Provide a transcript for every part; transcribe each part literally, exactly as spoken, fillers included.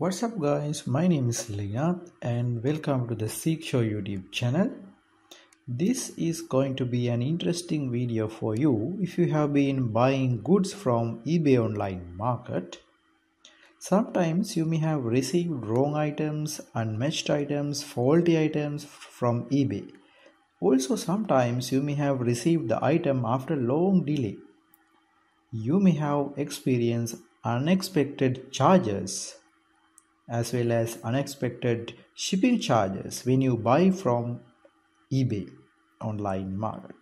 What's up guys, my name is Leenath and welcome to the Seek Show YouTube channel. This is going to be an interesting video for you if you have been buying goods from eBay online market. Sometimes you may have received wrong items, unmatched items, faulty items from eBay. Also sometimes you may have received the item after long delay. You may have experienced unexpected charges as well as unexpected shipping charges when you buy from eBay online market.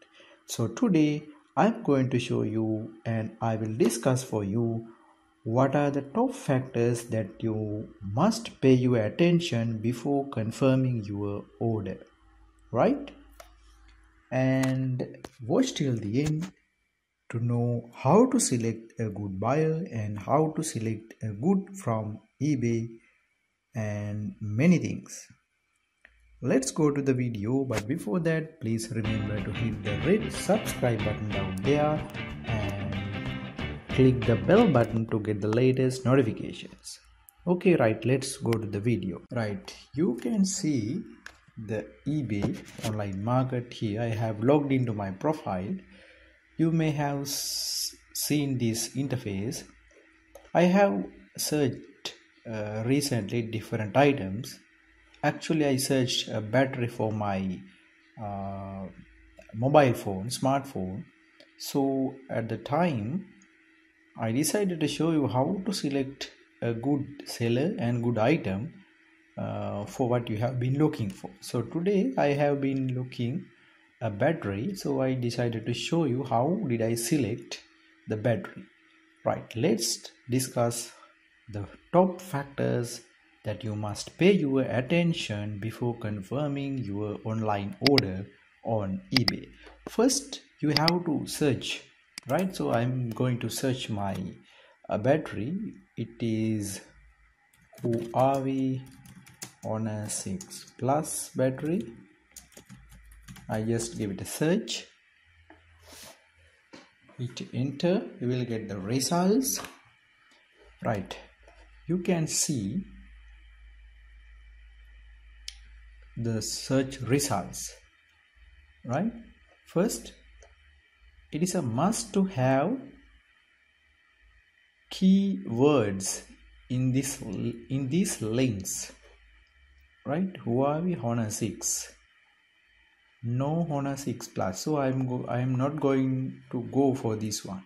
So today I'm going to show you and I will discuss for you what are the top factors that you must pay your attention before confirming your order, right? And watch till the end to know how to select a good buyer and how to select a good from eBay and many things. Let's go to the video, but before that please remember to hit the red subscribe button down there and click the bell button to get the latest notifications. Okay, right, let's go to the video. Right, you can see the eBay online market here. I have logged into my profile. You may have seen this interface. I have searched Uh, recently different items. Actually I searched a battery for my uh, mobile phone, smartphone. So at the time I decided to show you how to select a good seller and good item uh, for what you have been looking for. So today I have been looking a battery, so I decided to show you how did I select the battery. Right, let's discuss the top factors that you must pay your attention before confirming your online order on eBay. First, you have to search, right? So I'm going to search my uh, battery. It is Huawei Honor six Plus battery. I just give it a search. Hit enter. You will get the results. Right. You can see the search results, right? First, it is a must to have keywords in this in these links, right? Huawei Honor six, no Honor six Plus. So I'm go, I'm not going to go for this one.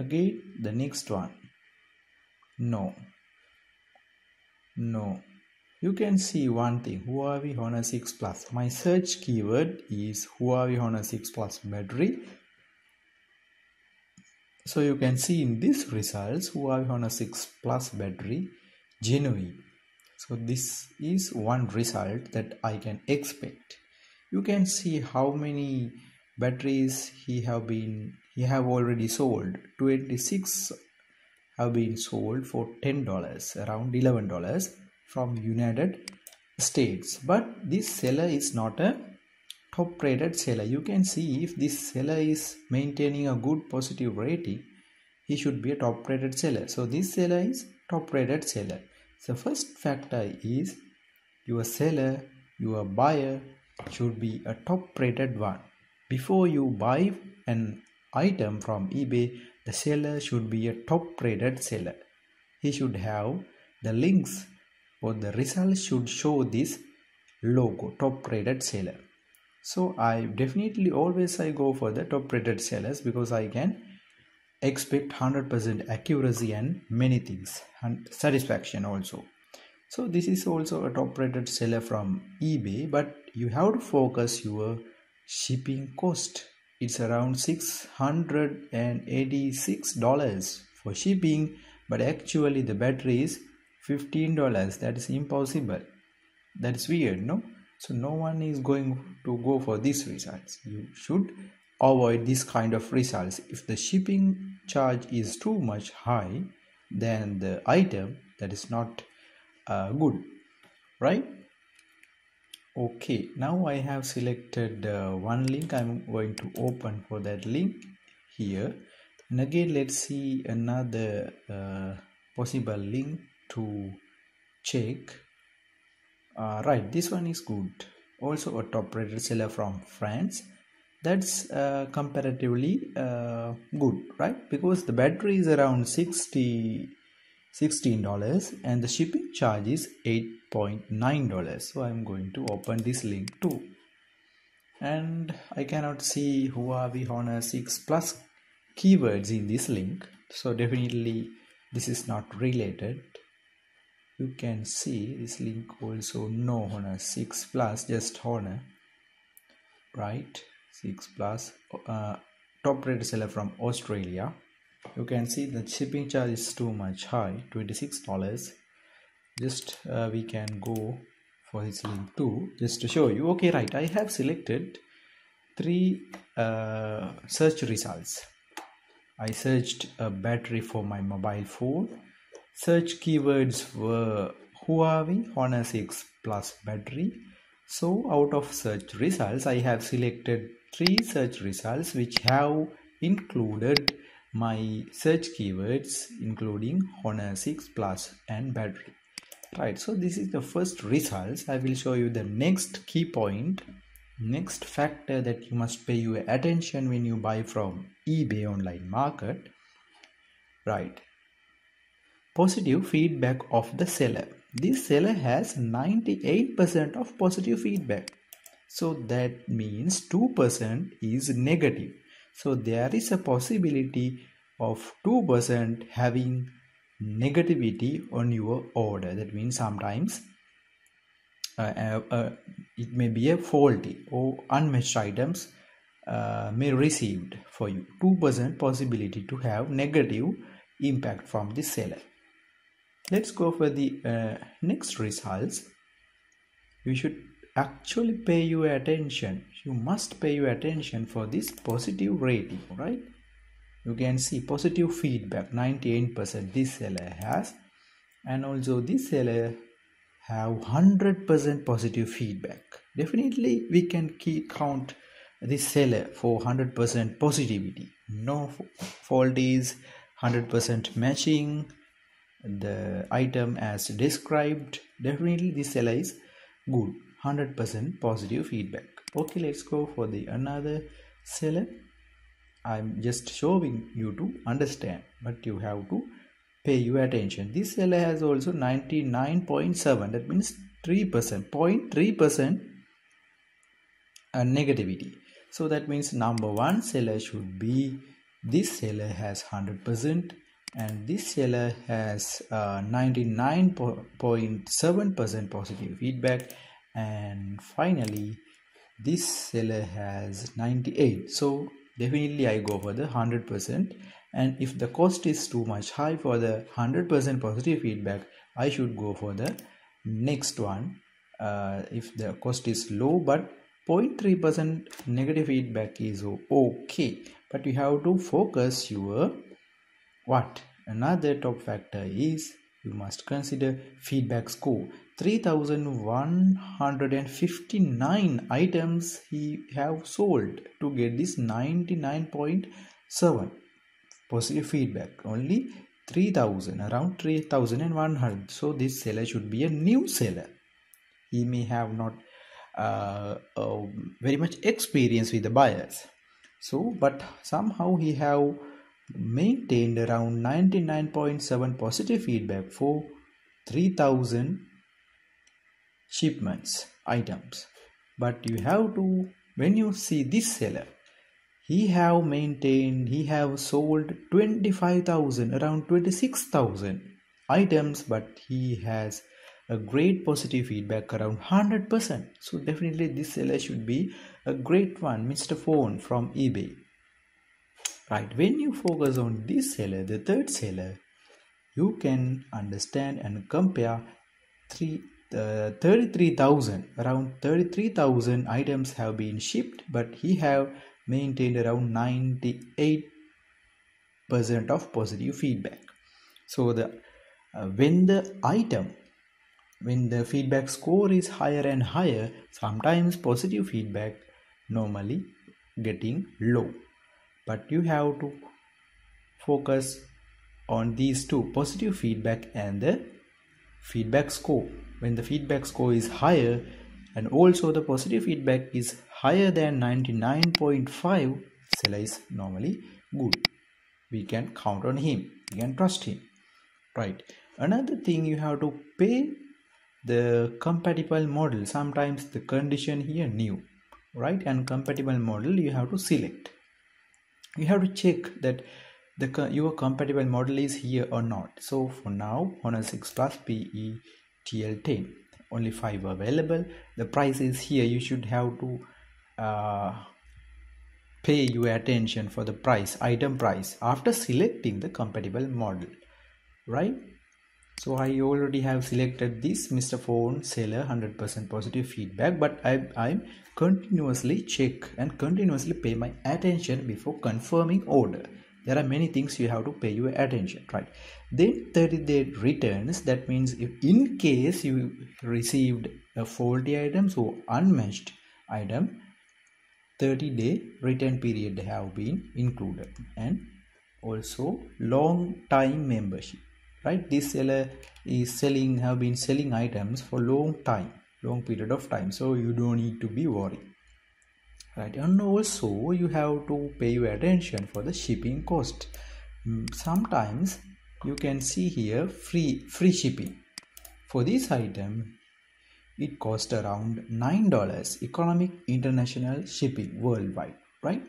Again, the next one, no. No, you can see one thing, Huawei Honor six Plus. My search keyword is Huawei Honor six Plus battery. So you can see in this results, Huawei Honor six Plus battery genuine. So this is one result that I can expect. You can see how many batteries he have been he have already sold. Twenty-six have been sold for ten dollars, around eleven dollars from United States. But this seller is not a top rated seller. You can see if this seller is maintaining a good positive rating, he should be a top rated seller. So this seller is top rated seller. So first factor is your seller, your buyer should be a top rated one. Before you buy an item from eBay, the seller should be a top rated seller. He should have the links or the results should show this logo, top rated seller. So I definitely always I go for the top rated sellers because I can expect one hundred percent accuracy and many things and satisfaction also. So this is also a top rated seller from eBay, but you have to focus your shipping cost. It's around six hundred eighty-six dollars for shipping, but actually the battery is fifteen dollars. That is impossible. That's weird, no? So no one is going to go for these results. You should avoid this kind of results. If the shipping charge is too much high, then the item that is not uh, good, right? Okay, now I have selected uh, one link. I'm going to open for that link here, and again let's see another uh, possible link to check. Uh, right, this one is good. Also a top rated seller from France. That's uh, comparatively uh, good, right? Because the battery is around sixty sixteen dollars and the shipping charge is eight point nine dollars. So I'm going to open this link too, and I cannot see Huawei Honor six Plus keywords in this link, so definitely this is not related. You can see this link also, no Honor six Plus, just Honor, right? six Plus, uh, top rated seller from Australia. You can see the shipping charge is too much high, twenty-six dollars. Just uh, we can go for this link too, just to show you. Okay, right, I have selected three uh, search results. I searched a battery for my mobile phone. Search keywords were Huawei Honor six Plus battery. So out of search results, I have selected three search results which have included my search keywords, including Honor six Plus and battery. Right, so this is the first results. I will show you the next key point, next factor that you must pay your attention when you buy from eBay online market. Right, positive feedback of the seller. This seller has ninety-eight percent of positive feedback, so that means two percent is negative. So there is a possibility of two percent having negativity on your order. That means sometimes uh, uh, it may be a faulty or unmatched items uh, may received for you. two percent possibility to have negative impact from the seller. Let's go for the uh, next results. You should actually pay your attention. You must pay your attention for this positive rating, right? You can see positive feedback, ninety-eight percent this seller has, and also this seller have one hundred percent positive feedback. Definitely we can keep count this seller for one hundred percent positivity. No faulties, one hundred percent matching the item as described. Definitely this seller is good, one hundred percent positive feedback. Okay, let's go for the another seller. I'm just showing you to understand, but you have to pay your attention. This seller has also ninety-nine point seven, that means three percent, zero point three percent negativity. So that means number one seller should be, this seller has one hundred percent and this seller has ninety-nine point seven percent uh, positive feedback, and finally this seller has ninety-eight. So definitely I go for the one hundred percent, and if the cost is too much high for the one hundred percent positive feedback, I should go for the next one. Uh, if the cost is low but zero point three percent negative feedback is okay, but you have to focus your what? Another top factor is you must consider feedback score. three thousand one hundred fifty-nine items he have sold to get this ninety-nine point seven positive feedback. Only three thousand, around three thousand one hundred. So this seller should be a new seller. He may have not uh, uh, very much experience with the buyers. So but somehow he have maintained around ninety-nine point seven positive feedback for three thousand shipments items. But you have to, when you see this seller, he have maintained, he have sold twenty-five thousand, around twenty-six thousand items, but he has a great positive feedback around one hundred percent. So definitely this seller should be a great one, Mister Phone from eBay. Right, when you focus on this seller, the third seller, you can understand and compare three uh, thirty-three thousand, around thirty-three thousand items have been shipped, but he have maintained around ninety-eight percent of positive feedback. So the uh, when the item, when the feedback score is higher and higher, sometimes positive feedback normally getting low. But you have to focus on these two, positive feedback and the feedback score. When the feedback score is higher and also the positive feedback is higher than ninety-nine point five, seller is normally good. We can count on him, we can trust him, right? Another thing, you have to pay the compatible model. Sometimes the condition here new, right? And compatible model you have to select. You have to check that the your compatible model is here or not. So for now, Honor six Plus P E T L ten, only five available. The price is here. You should have to uh, pay your attention for the price, item price, after selecting the compatible model, right? So I already have selected this Mister Phone seller, one hundred percent positive feedback, but I, I'm continuously check and continuously pay my attention before confirming order. There are many things you have to pay your attention, right? Then thirty day returns. That means if in case you received a faulty items or unmatched item, thirty day return period have been included, and also long time membership. Right, this seller is selling, have been selling items for long time, long period of time, so you don't need to be worried, right? And also you have to pay your attention for the shipping cost. Sometimes you can see here free free shipping. For this item it cost around nine dollars, economic international shipping worldwide, right?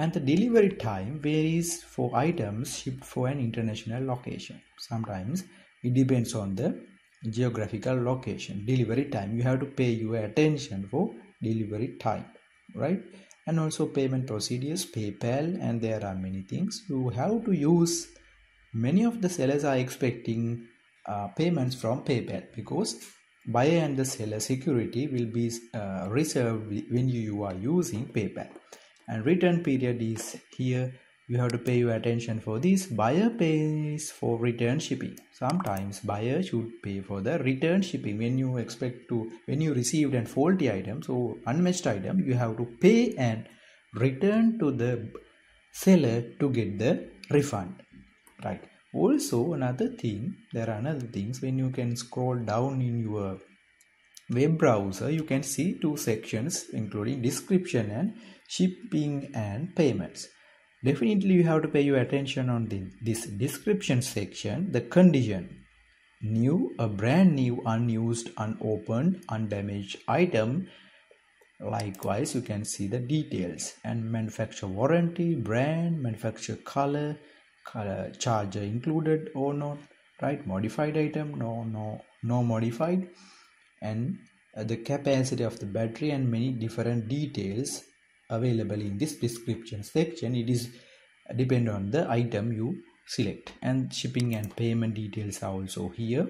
And the delivery time varies for items shipped for an international location. Sometimes it depends on the geographical location. Delivery time, you have to pay your attention for delivery time, right? And also payment procedures, PayPal, and there are many things you have to use. Many of the sellers are expecting uh, payments from PayPal because buyer and the seller security will be uh, reserved when you are using PayPal. And return period is here. You have to pay your attention for this. Buyer pays for return shipping. Sometimes buyer should pay for the return shipping. When you expect to, when you received a faulty item, so unmatched item, you have to pay and return to the seller to get the refund, right? Also another thing, there are another things. When you can scroll down in your web browser, you can see two sections including description and shipping and payments. Definitely you have to pay your attention on the, this description section. The condition, new, a brand new, unused, unopened, undamaged item. Likewise you can see the details and manufacturer warranty, brand, manufacturer, color, color charger included or not, right? Modified item, no no no modified, and the capacity of the battery, and many different details available in this description section. It is depend on the item you select. And shipping and payment details are also here.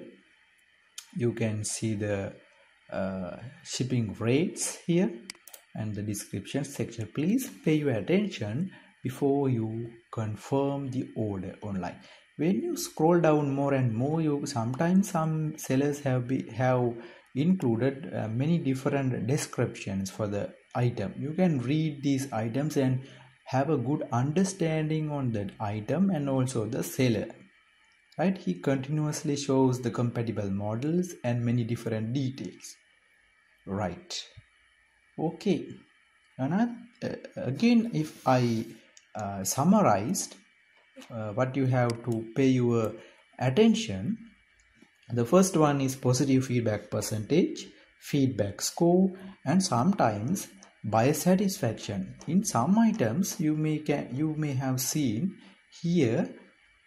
You can see the uh, shipping rates here and the description section. Please pay your attention before you confirm the order online. When you scroll down more and more, you sometimes some sellers have be, have included uh, many different descriptions for the item. You can read these items and have a good understanding on that item and also the seller, right? He continuously shows the compatible models and many different details, right? Okay, and uh, again, if I uh, summarized uh, what you have to pay your attention. The first one is positive feedback percentage, feedback score, and sometimes buyer satisfaction. In some items, you may can, you may have seen here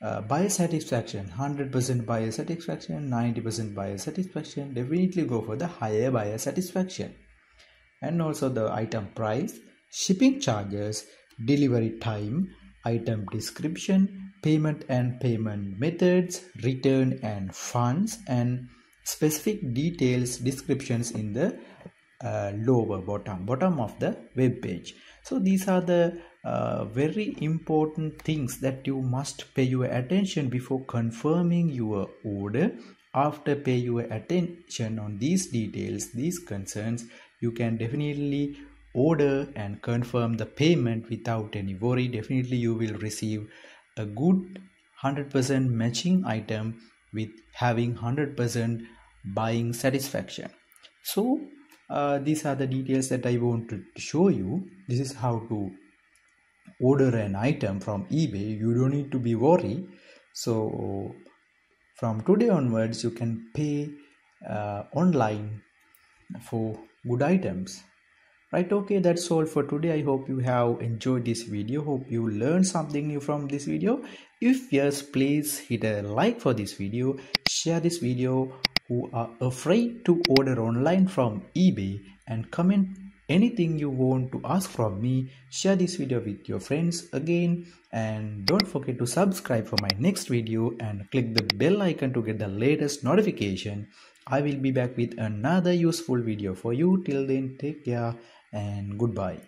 uh, buyer satisfaction, one hundred percent buyer satisfaction, ninety percent buyer satisfaction. Definitely go for the higher buyer satisfaction. And also the item price, shipping charges, delivery time, item description, payment and payment methods, return and funds, and specific details descriptions in the uh, lower bottom bottom of the web page. So these are the uh, very important things that you must pay your attention before confirming your order. After pay your attention on these details, these concerns, you can definitely order and confirm the payment without any worry. Definitely you will receive a good one hundred percent matching item with having one hundred percent buying satisfaction. So uh, these are the details that I want to show you. This is how to order an item from eBay. You don't need to be worried. So from today onwards, you can pay uh, online for good items, right? Okay, that's all for today. I hope you have enjoyed this video. Hope you learned something new from this video. If yes, please hit a like for this video, share this video who are afraid to order online from eBay, and comment anything you want to ask from me. Share this video with your friends again, and don't forget to subscribe for my next video and click the bell icon to get the latest notification. I will be back with another useful video for you. Till then, take care and goodbye.